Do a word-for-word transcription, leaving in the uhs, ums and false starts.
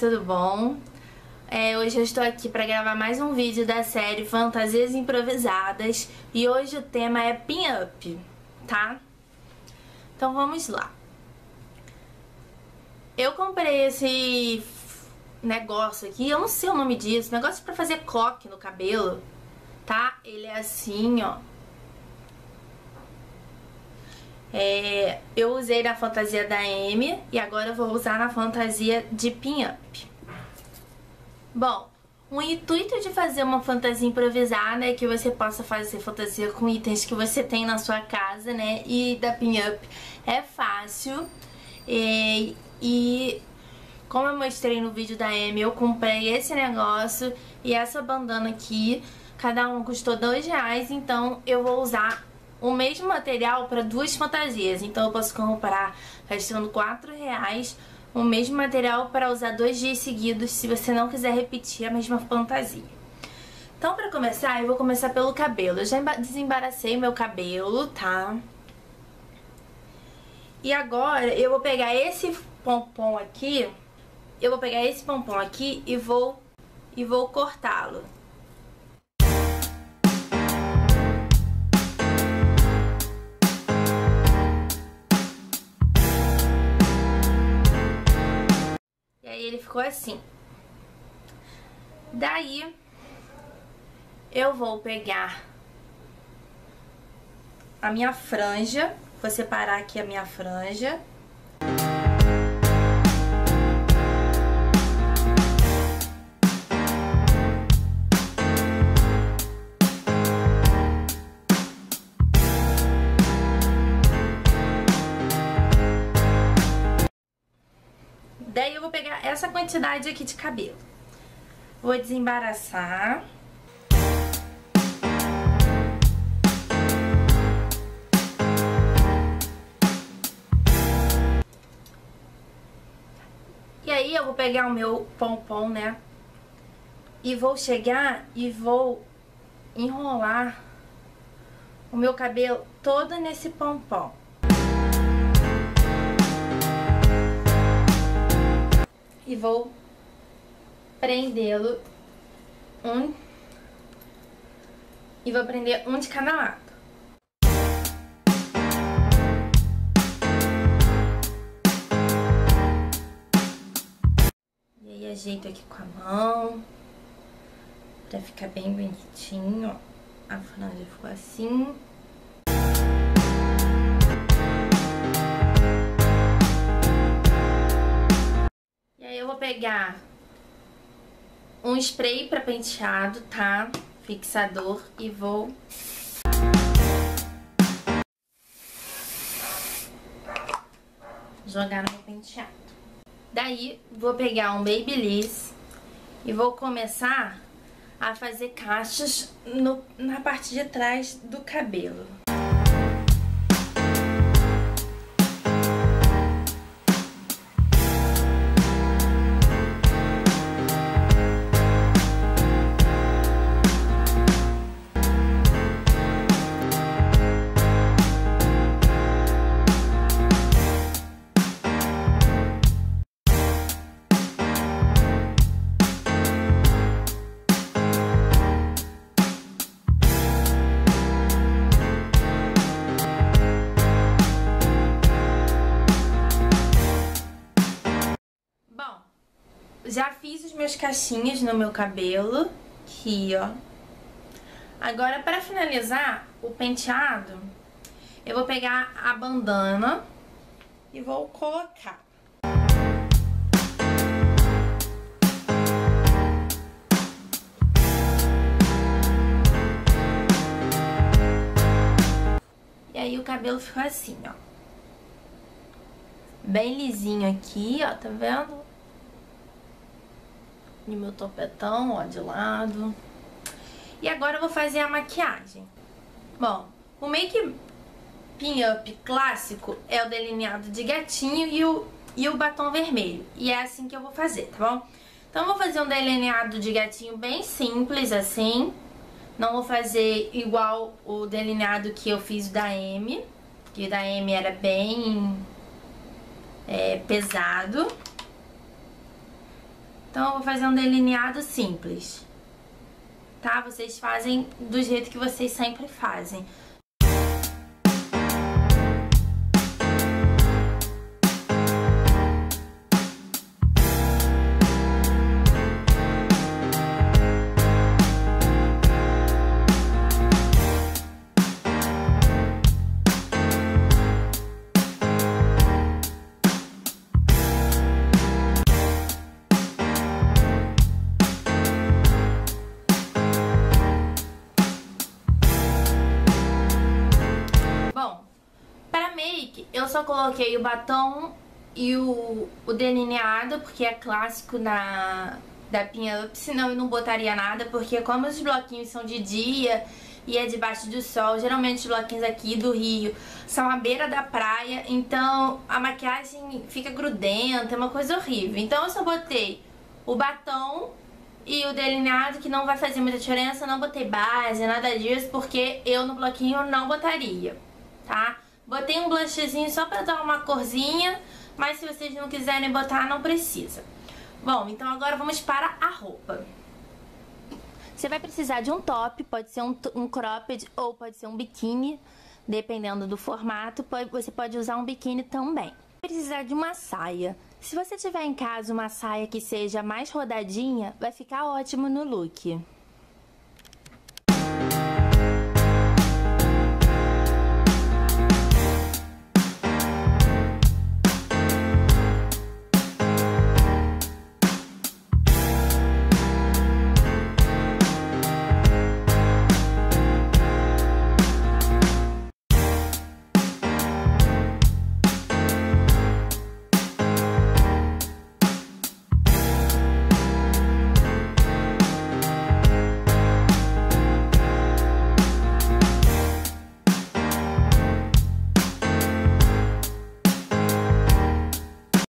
tudo bom? É, hoje eu estou aqui para gravar mais um vídeo da série Fantasias Improvisadas e hoje o tema é Pin Up, tá? Então vamos lá. Eu comprei esse negócio aqui, eu não sei o nome disso, negócio para fazer coque no cabelo, tá? Ele é assim, ó. É, eu usei na fantasia da M e agora eu vou usar na fantasia de Pin Up. Bom, o intuito de fazer uma fantasia improvisada é que você possa fazer fantasia com itens que você tem na sua casa, né? E da Pin Up é fácil. E, e como eu mostrei no vídeo da M, eu comprei esse negócio e essa bandana aqui. Cada um custou dois reais, então eu vou usar o mesmo material para duas fantasias, então eu posso comprar gastando quatro reais o mesmo material para usar dois dias seguidos, se você não quiser repetir a mesma fantasia. Então, para começar, eu vou começar pelo cabelo. Eu já desembaracei meu cabelo, tá? E agora eu vou pegar esse pompom aqui, eu vou pegar esse pompom aqui e vou e vou cortá-lo. Ele ficou assim. Daí eu vou pegar a minha franja, vou separar aqui a minha franja. Daí eu vou pegar essa quantidade aqui de cabelo. Vou desembaraçar. E aí eu vou pegar o meu pompom, né? E vou chegar e vou enrolar o meu cabelo todo nesse pompom. E vou prendê-lo um e vou prender um de cada lado. E aí ajeito aqui com a mão pra ficar bem bonitinho. A franja ficou assim. Eu vou pegar um spray para penteado, tá? Fixador, e vou jogar no meu penteado. Daí vou pegar um babyliss e vou começar a fazer cachos no, na parte de trás do cabelo. Já fiz os meus cachinhos no meu cabelo, aqui, ó. Agora, para finalizar o penteado, eu vou pegar a bandana e vou colocar. E aí o cabelo ficou assim, ó. Bem lisinho aqui, ó, tá vendo? E meu topetão, ó, de lado. E agora eu vou fazer a maquiagem. Bom, o make Pin Up clássico é o delineado de gatinho e o, e o batom vermelho. E é assim que eu vou fazer, tá bom? Então eu vou fazer um delineado de gatinho bem simples, assim. Não vou fazer igual o delineado que eu fiz da M, que da M era bem é, pesado. Então eu vou fazer um delineado simples, tá? Vocês fazem do jeito que vocês sempre fazem. Eu só coloquei o batom e o, o delineado, porque é clássico na, da Pin Up, senão eu não botaria nada, porque como os bloquinhos são de dia e é debaixo do sol, geralmente os bloquinhos aqui do Rio são à beira da praia, então a maquiagem fica grudenta, é uma coisa horrível. Então eu só botei o batom e o delineado, que não vai fazer muita diferença, não botei base, nada disso, porque eu no bloquinho não botaria, tá? Botei um blushzinho só pra dar uma corzinha, mas se vocês não quiserem botar, não precisa. Bom, então agora vamos para a roupa. Você vai precisar de um top, pode ser um, um cropped ou pode ser um biquíni, dependendo do formato, pode, você pode usar um biquíni também. Vai precisar de uma saia. Se você tiver em casa uma saia que seja mais rodadinha, vai ficar ótimo no look.